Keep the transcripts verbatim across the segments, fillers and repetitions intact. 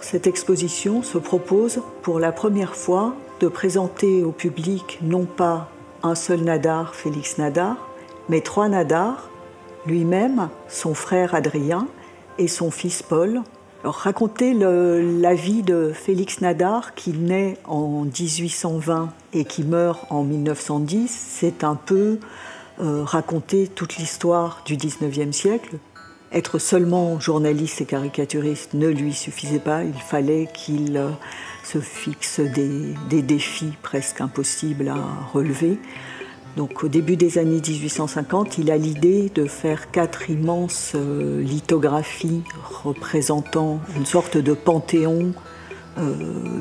Cette exposition se propose pour la première fois de présenter au public non pas un seul Nadar, Félix Nadar, mais trois Nadars, lui-même, son frère Adrien et son fils Paul. Alors, raconter le, la vie de Félix Nadar, qui naît en dix-huit cent vingt et qui meurt en mille neuf cent dix, c'est un peu euh, raconter toute l'histoire du dix-neuvième siècle. Être seulement journaliste et caricaturiste ne lui suffisait pas, il fallait qu'il euh, se fixe des, des défis presque impossibles à relever. Donc, au début des années mille huit cent cinquante, il a l'idée de faire quatre immenses euh, lithographies représentant une sorte de panthéon euh,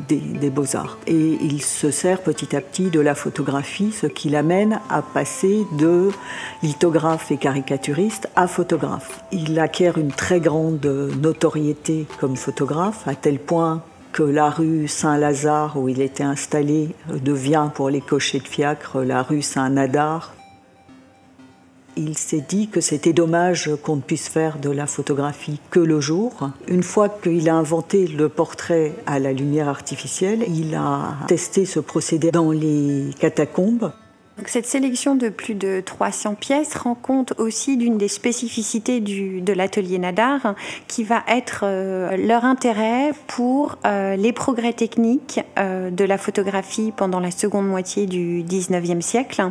des, des beaux-arts. Et il se sert petit à petit de la photographie, ce qui l'amène à passer de lithographe et caricaturiste à photographe. Il acquiert une très grande notoriété comme photographe, à tel point que la rue Saint-Lazare, où il était installé, devient pour les cochers de fiacre la rue Saint-Nadar. Il s'est dit que c'était dommage qu'on ne puisse faire de la photographie que le jour. Une fois qu'il a inventé le portrait à la lumière artificielle, il a testé ce procédé dans les catacombes. Donc cette sélection de plus de trois cents pièces rend compte aussi d'une des spécificités du, de l'atelier Nadar, hein, qui va être euh, leur intérêt pour euh, les progrès techniques euh, de la photographie pendant la seconde moitié du dix-neuvième siècle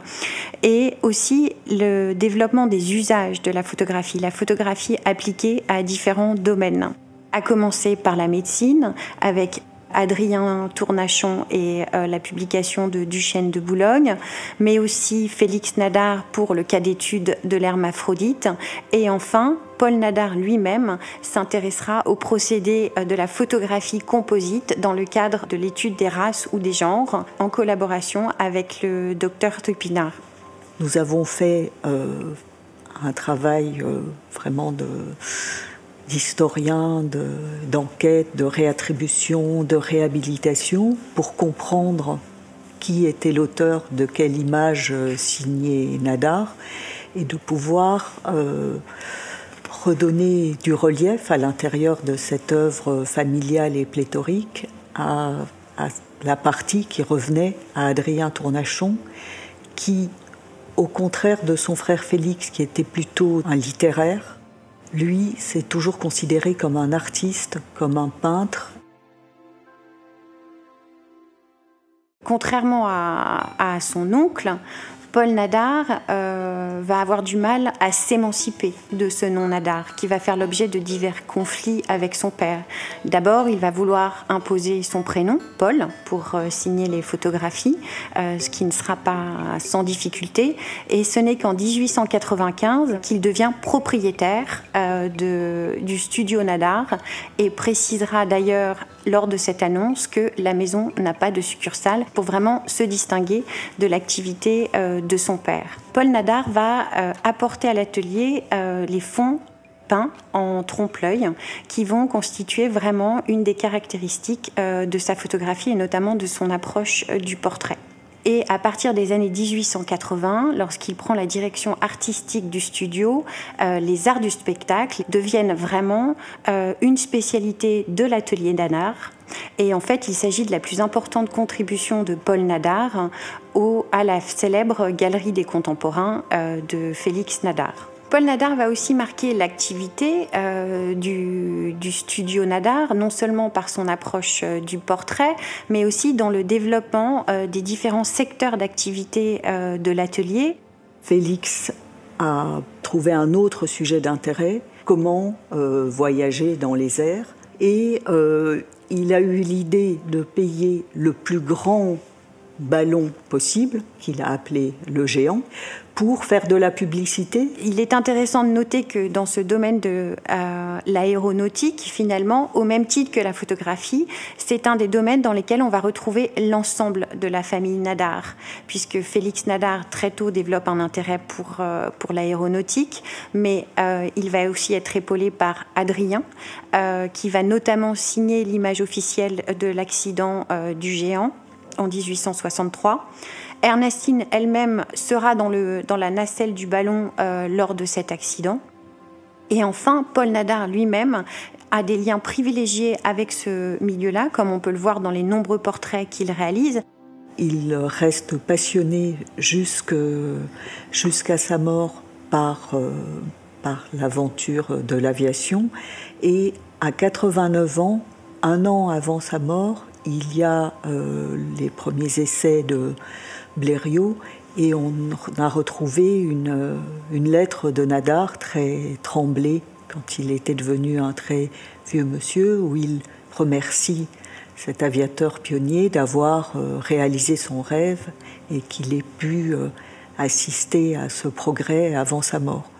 et aussi le développement des usages de la photographie, la photographie appliquée à différents domaines, à commencer par la médecine avec Adrien Tournachon et euh, la publication de Duchesne de Boulogne, mais aussi Félix Nadar pour le cas d'étude de l'hermaphrodite. Et enfin, Paul Nadar lui-même s'intéressera au procédé de la photographie composite dans le cadre de l'étude des races ou des genres, en collaboration avec le docteur Tupinard. Nous avons fait euh, un travail euh, vraiment de... d'historiens, de, d'enquêtes, de réattribution, de réhabilitation, pour comprendre qui était l'auteur de quelle image signée Nadar, et de pouvoir euh, redonner du relief à l'intérieur de cette œuvre familiale et pléthorique à, à la partie qui revenait à Adrien Tournachon, qui, au contraire de son frère Félix, qui était plutôt un littéraire, lui s'est toujours considéré comme un artiste, comme un peintre. Contrairement à, à son oncle, Paul Nadar euh, va avoir du mal à s'émanciper de ce nom Nadar, qui va faire l'objet de divers conflits avec son père. D'abord, il va vouloir imposer son prénom, Paul, pour euh, signer les photographies, euh, ce qui ne sera pas sans difficulté. Et ce n'est qu'en mille huit cent quatre-vingt-quinze qu'il devient propriétaire euh, de, du studio Nadar et précisera d'ailleurs lors de cette annonce que la maison n'a pas de succursale, pour vraiment se distinguer de l'activité euh, de son père. Paul Nadar va euh, apporter à l'atelier euh, les fonds peints en trompe-l'œil, qui vont constituer vraiment une des caractéristiques euh, de sa photographie, et notamment de son approche euh, du portrait. Et à partir des années mille huit cent quatre-vingt, lorsqu'il prend la direction artistique du studio, euh, les arts du spectacle deviennent vraiment euh, une spécialité de l'atelier Nadar. Et en fait, il s'agit de la plus importante contribution de Paul Nadar au, à la célèbre Galerie des Contemporains euh, de Félix Nadar. Paul Nadar va aussi marquer l'activité euh, du, du studio Nadar, non seulement par son approche euh, du portrait, mais aussi dans le développement euh, des différents secteurs d'activité euh, de l'atelier. Félix a trouvé un autre sujet d'intérêt, comment euh, voyager dans les airs, et euh, il a eu l'idée de payer le plus grand ballon possible, qu'il a appelé le géant, pour faire de la publicité. Il est intéressant de noter que dans ce domaine de euh, l'aéronautique, finalement, au même titre que la photographie, c'est un des domaines dans lesquels on va retrouver l'ensemble de la famille Nadar, puisque Félix Nadar, très tôt, développe un intérêt pour, euh, pour l'aéronautique, mais euh, il va aussi être épaulé par Adrien, euh, qui va notamment signer l'image officielle de l'accident euh, du géant, en mille huit cent soixante-trois. Ernestine elle-même sera dans, le, dans la nacelle du ballon euh, lors de cet accident. Et enfin, Paul Nadar lui-même a des liens privilégiés avec ce milieu-là, comme on peut le voir dans les nombreux portraits qu'il réalise. Il reste passionné jusqu'à sa mort par, par l'aventure de l'aviation. Et à quatre-vingt-neuf ans, un an avant sa mort, il y a euh, les premiers essais de Blériot et on a retrouvé une, une lettre de Nadar très tremblée quand il était devenu un très vieux monsieur, où il remercie cet aviateur pionnier d'avoir réalisé son rêve et qu'il ait pu assister à ce progrès avant sa mort.